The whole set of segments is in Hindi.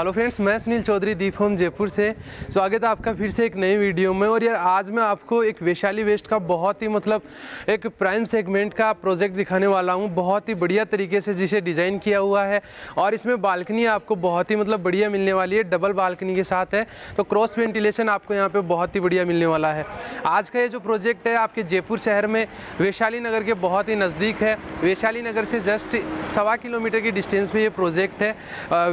हेलो फ्रेंड्स, मैं सुनील चौधरी दीप जयपुर से। स्वागत है आपका फिर से एक नई वीडियो में। और यार आज मैं आपको एक वैशाली वेस्ट का बहुत ही एक प्राइम सेगमेंट का प्रोजेक्ट दिखाने वाला हूं। बहुत ही बढ़िया तरीके से जिसे डिज़ाइन किया हुआ है और इसमें बालकनी आपको बहुत ही बढ़िया मिलने वाली है। डबल बालकनी के साथ है तो क्रॉस वेंटिलेशन आपको यहाँ पर बहुत ही बढ़िया मिलने वाला है। आज का ये जो प्रोजेक्ट है आपके जयपुर शहर में वैशाली नगर के बहुत ही नज़दीक है। वैशाली नगर से जस्ट 1.25 किलोमीटर की डिस्टेंस पर ये प्रोजेक्ट है।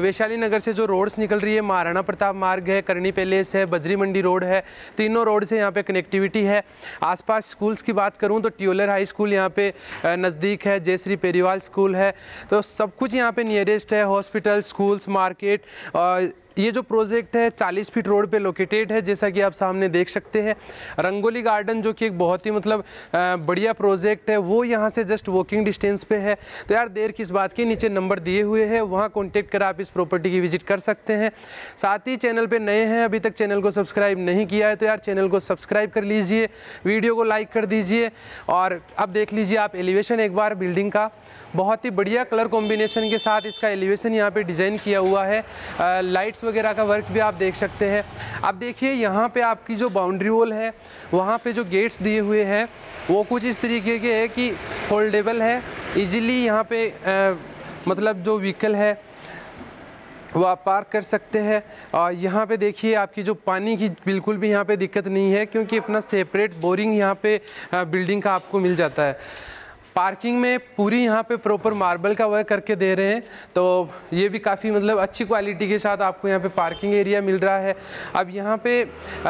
वैशाली नगर से जो रोड्स निकल रही है, महाराणा प्रताप मार्ग है, करनी पेलेस है, बजरी मंडी रोड है, तीनों रोड से यहाँ पे कनेक्टिविटी है। आसपास स्कूल्स की बात करूँ तो ट्योलर हाई स्कूल यहाँ पे नज़दीक है, जे श्री पेरीवाल स्कूल है, तो सब कुछ यहाँ पे नियरेस्ट है। Hospital, schools, market. ये जो प्रोजेक्ट है 40 फीट रोड पे लोकेटेड है, जैसा कि आप सामने देख सकते हैं। रंगोली गार्डन जो कि एक बहुत ही बढ़िया प्रोजेक्ट है, वो यहाँ से जस्ट वॉकिंग डिस्टेंस पे है। तो यार देर किस बात की, नीचे नंबर दिए हुए हैं, वहाँ कॉन्टेक्ट कर आप इस प्रॉपर्टी की विजिट कर सकते हैं। साथ ही चैनल पे नए हैं, अभी तक चैनल को सब्सक्राइब नहीं किया है तो यार चैनल को सब्सक्राइब कर लीजिए, वीडियो को लाइक कर दीजिए। और अब देख लीजिए आप एलिवेशन एक बार बिल्डिंग का। बहुत ही बढ़िया कलर कॉम्बिनेशन के साथ इसका एलिवेशन यहाँ पर डिज़ाइन किया हुआ है। लाइट्स वगैरह का वर्क भी आप देख सकते हैं। अब देखिए यहाँ पे आपकी जो बाउंड्री वॉल है, वहाँ पे जो गेट्स दिए हुए हैं वो कुछ इस तरीके के है कि फोल्डेबल है। इजीली यहाँ पे जो व्हीकल है वो आप पार्क कर सकते हैं। और यहाँ पे देखिए आपकी जो पानी की बिल्कुल भी यहाँ पे दिक्कत नहीं है, क्योंकि अपना सेपरेट बोरिंग यहाँ पे बिल्डिंग का आपको मिल जाता है। पार्किंग में पूरी यहाँ पे प्रॉपर मार्बल का वर्क करके दे रहे हैं, तो ये भी काफ़ी अच्छी क्वालिटी के साथ आपको यहाँ पे पार्किंग एरिया मिल रहा है। अब यहाँ पे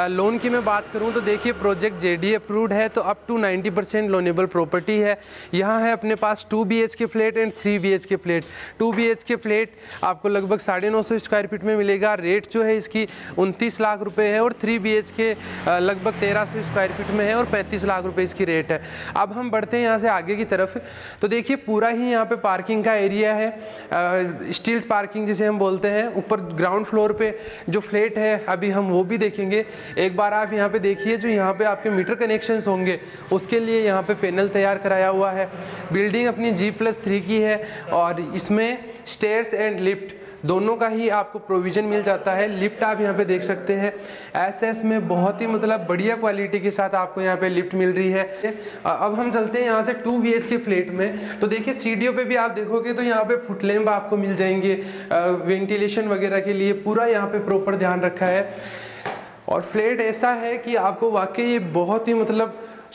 लोन की मैं बात करूँ तो देखिए प्रोजेक्ट JDA अप्रूव्ड है, तो अप टू 90% लोनेबल प्रॉपर्टी है। यहाँ है अपने पास 2 BHK flat and 3 BHK flat. 2 BHK flat आपको लगभग 950 स्क्वायर फीट में मिलेगा। रेट जो है इसकी 29 लाख रुपये है, और 3 BHK लगभग 1300 स्क्वायर फीट में है और 35 लाख रुपये इसकी रेट है। अब हम बढ़ते हैं यहाँ से आगे की तरफ। तो देखिए पूरा ही यहाँ पे पार्किंग का एरिया है, स्टिल्ट पार्किंग जिसे हम बोलते हैं। ऊपर ग्राउंड फ्लोर पे जो फ्लैट है अभी हम वो भी देखेंगे। एक बार आप यहाँ पे देखिए, जो यहाँ पे आपके मीटर कनेक्शंस होंगे उसके लिए यहाँ पे पैनल तैयार कराया हुआ है। बिल्डिंग अपनी G+3 की है और इसमें स्टेयर्स एंड लिफ्ट दोनों का ही आपको प्रोविज़न मिल जाता है। लिफ्ट आप यहाँ पे देख सकते हैं, SS में बहुत ही बढ़िया क्वालिटी के साथ आपको यहाँ पे लिफ्ट मिल रही है। अब हम चलते हैं यहाँ से 2 BHK फ्लैट में। तो देखिए सीढ़ियों पे भी आप देखोगे तो यहाँ पे फुट लैंप आपको मिल जाएंगे, वेंटिलेशन वगैरह के लिए पूरा यहाँ पे प्रॉपर ध्यान रखा है। और फ्लैट ऐसा है कि आपको वाकई बहुत ही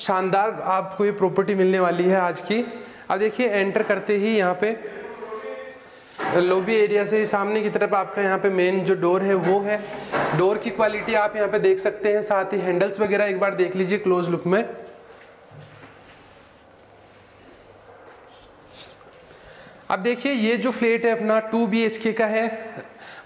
शानदार आपको ये प्रॉपर्टी मिलने वाली है आज की। अब देखिए एंटर करते ही यहाँ पे लॉबी एरिया से सामने की तरफ आपका यहाँ पे मेन जो डोर है वो है। डोर की क्वालिटी आप यहाँ पे देख सकते हैं, साथ ही हैंडल्स वगैरह एक बार देख लीजिए क्लोज लुक में। अब देखिए ये जो फ्लैट है अपना 2 BHK का है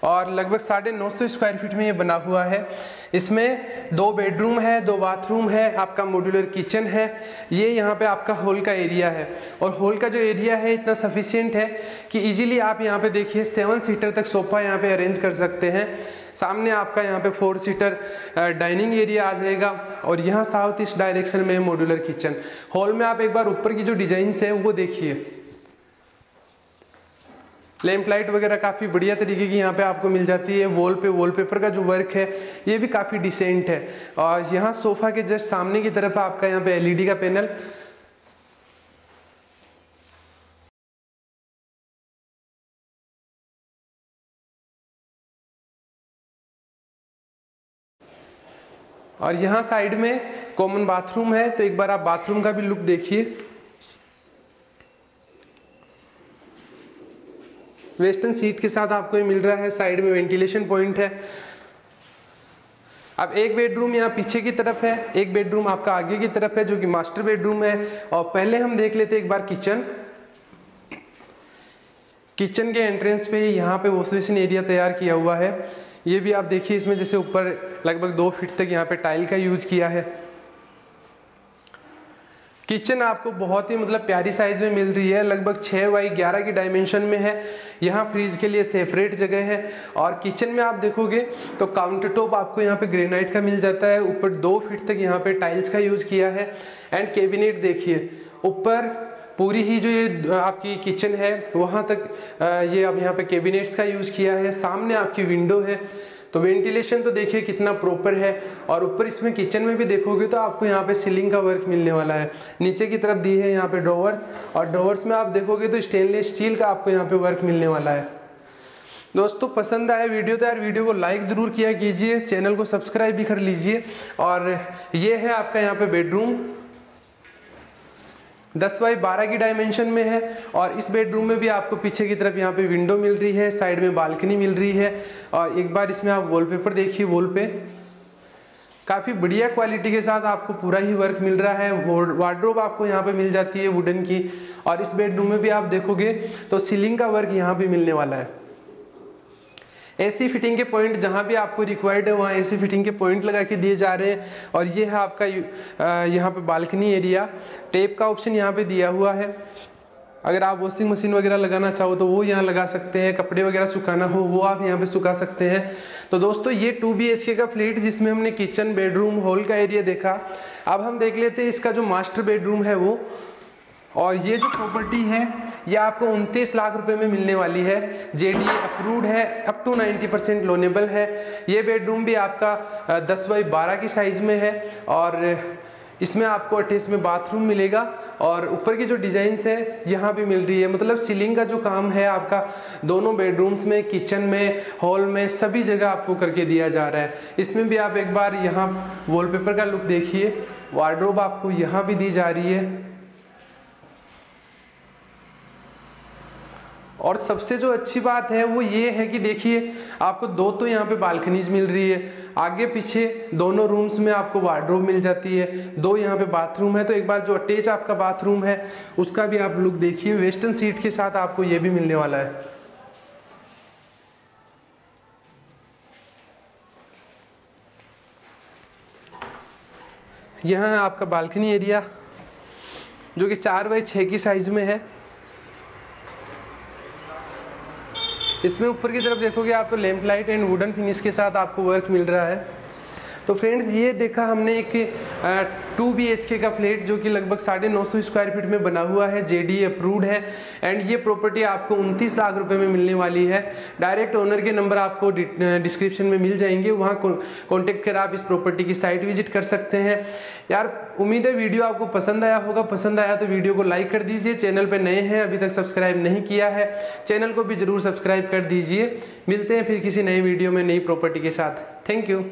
और लगभग 950 स्क्वायर फीट में ये बना हुआ है। इसमें 2 बेडरूम है, 2 बाथरूम है, आपका मॉड्यूलर किचन है। ये यहाँ पे आपका हॉल का एरिया है, और हॉल का जो एरिया है इतना सफिशिएंट है कि इजीली आप यहाँ पे देखिए 7 सीटर तक सोफ़ा यहाँ पे अरेंज कर सकते हैं। सामने आपका यहाँ पे 4 सीटर डाइनिंग एरिया आ जाएगा, और यहाँ साउथ ईस्ट डायरेक्शन में मॉड्यूलर किचन। हॉल में आप एक बार ऊपर की जो डिजाइंस है वो देखिए, लैंप लाइट वगैरह काफ़ी बढ़िया तरीके की यहाँ पे आपको मिल जाती है। वॉल पे वॉलपेपर का जो वर्क है ये भी काफ़ी डिसेंट है। और यहाँ सोफ़ा के जस्ट सामने की तरफ आपका यहाँ पे LED का पैनल। और यहाँ साइड में कॉमन बाथरूम है, तो एक बार आप बाथरूम का भी लुक देखिए। वेस्टर्न सीट के साथ आपको ये मिल रहा है, साइड में वेंटिलेशन पॉइंट है। अब 1 बेडरूम यहाँ पीछे की तरफ है, 1 बेडरूम आपका आगे की तरफ है जो कि मास्टर बेडरूम है। और पहले हम देख लेते हैं एक बार किचन। किचन के एंट्रेंस पे ही यहाँ पे वॉश बेसिन एरिया तैयार किया हुआ है। ये भी आप देखिए, इसमें जैसे ऊपर लगभग 2 फीट तक यहाँ पे टाइल का यूज किया है। किचन आपको बहुत ही प्यारी साइज में मिल रही है, लगभग 6x11 की डायमेंशन में है। यहाँ फ्रीज के लिए सेपरेट जगह है। और किचन में आप देखोगे तो काउंटर टॉप आपको यहाँ पे ग्रेनाइट का मिल जाता है, ऊपर 2 फीट तक यहाँ पे टाइल्स का यूज किया है। एंड कैबिनेट देखिए, ऊपर पूरी ही जो ये आपकी किचन है वहाँ तक ये अब यहाँ पे कैबिनेट्स का यूज़ किया है। सामने आपकी विंडो है, तो वेंटिलेशन तो देखिए कितना प्रॉपर है। और ऊपर इसमें किचन में भी देखोगे तो आपको यहाँ पे सीलिंग का वर्क मिलने वाला है। नीचे की तरफ दी है यहाँ पे ड्रॉवर्स, और ड्रॉवर्स में आप देखोगे तो स्टेनलेस स्टील का आपको यहाँ पे वर्क मिलने वाला है। दोस्तों पसंद आया वीडियो तो यार वीडियो को लाइक ज़रूर किया कीजिए, चैनल को सब्सक्राइब भी कर लीजिए। और ये है आपका यहाँ पे बेडरूम 10x12 की डायमेंशन में है, और इस बेडरूम में भी आपको पीछे की तरफ यहाँ पे विंडो मिल रही है, साइड में बालकनी मिल रही है। और एक बार इसमें आप वॉलपेपर देखिए, वॉल पे काफ़ी बढ़िया क्वालिटी के साथ आपको पूरा ही वर्क मिल रहा है। वार्डरोब आपको यहाँ पे मिल जाती है वुडन की, और इस बेडरूम में भी आप देखोगे तो सीलिंग का वर्क यहाँ पर मिलने वाला है। एसी फिटिंग के पॉइंट जहाँ भी आपको रिक्वायर्ड है वहाँ एसी फिटिंग के पॉइंट लगा के दिए जा रहे हैं। और ये है आपका यहाँ पे बालकनी एरिया, टेप का ऑप्शन यहाँ पे दिया हुआ है। अगर आप वॉशिंग मशीन वगैरह लगाना चाहो तो वो यहाँ लगा सकते हैं, कपड़े वगैरह सुखाना हो वो आप यहाँ पे सुखा सकते हैं। तो दोस्तों ये 2 BHK का फ्लैट, जिसमें हमने किचन, बेडरूम, हॉल का एरिया देखा। अब हम देख लेते हैं इसका जो मास्टर बेडरूम है वो। और ये जो प्रॉपर्टी है यह आपको 29 लाख रुपए में मिलने वाली है। JDA अप्रूव्ड है, अप टू 90% लोनेबल है। ये बेडरूम भी आपका 10x12 की साइज़ में है, और इसमें आपको अटैच में बाथरूम मिलेगा। और ऊपर की जो डिज़ाइंस है यहाँ भी मिल रही है, मतलब सीलिंग का जो काम है आपका दोनों बेडरूम्स में, किचन में, हॉल में, सभी जगह आपको करके दिया जा रहा है। इसमें भी आप एक बार यहाँ वॉलपेपर का लुक देखिए, वार्डरोब आपको यहाँ भी दी जा रही है। और सबसे जो अच्छी बात है वो ये है कि देखिए आपको दो तो यहाँ पे बालकनीज मिल रही है, आगे पीछे दोनों रूम्स में आपको वार्डरोब मिल जाती है, दो यहाँ पे बाथरूम है। तो एक बार जो अटैच आपका बाथरूम है उसका भी आप लुक देखिए, वेस्टर्न सीट के साथ आपको ये भी मिलने वाला है। यहाँ है आपका बालकनी एरिया जो कि 4x6 की साइज में है। इसमें ऊपर की तरफ देखोगे आप तो lamp light and wooden finish के साथ आपको वर्क मिल रहा है। तो फ्रेंड्स ये देखा हमने एक 2 BHK का फ्लैट जो कि लगभग 950 स्क्वायर फीट में बना हुआ है, JDA अप्रूव्ड है। एंड ये प्रॉपर्टी आपको 29 लाख रुपए में मिलने वाली है। डायरेक्ट ओनर के नंबर आपको डिस्क्रिप्शन में मिल जाएंगे, वहाँ कॉन्टेक्ट कर आप इस प्रॉपर्टी की साइट विजिट कर सकते हैं। यार उम्मीद है वीडियो आपको पसंद आया होगा, पसंद आया तो वीडियो को लाइक कर दीजिए। चैनल पर नए हैं, अभी तक सब्सक्राइब नहीं किया है, चैनल को भी ज़रूर सब्सक्राइब कर दीजिए। मिलते हैं फिर किसी नई वीडियो में नई प्रॉपर्टी के साथ। Thank you.